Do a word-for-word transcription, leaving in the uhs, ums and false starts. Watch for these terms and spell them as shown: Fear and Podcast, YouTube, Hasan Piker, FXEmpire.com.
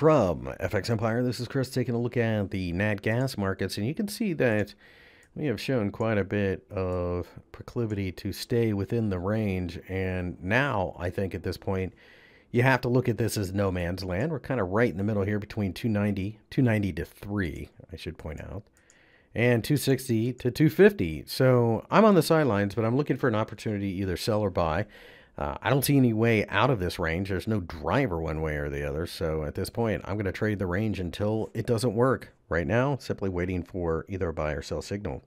From F X Empire, this is Chris taking a look at the nat gas markets, and you can see that we have shown quite a bit of proclivity to stay within the range. And now I think at this point you have to look at this as no man's land. We're kind of right in the middle here between two ninety, two ninety to three, I should point out, and two sixty to two fifty. So I'm on the sidelines, but I'm looking for an opportunity to either sell or buy. Uh, I don't see any way out of this range. There's no driver one way or the other. So at this point, I'm going to trade the range until it doesn't work. Right now, simply waiting for either a buy or sell signal.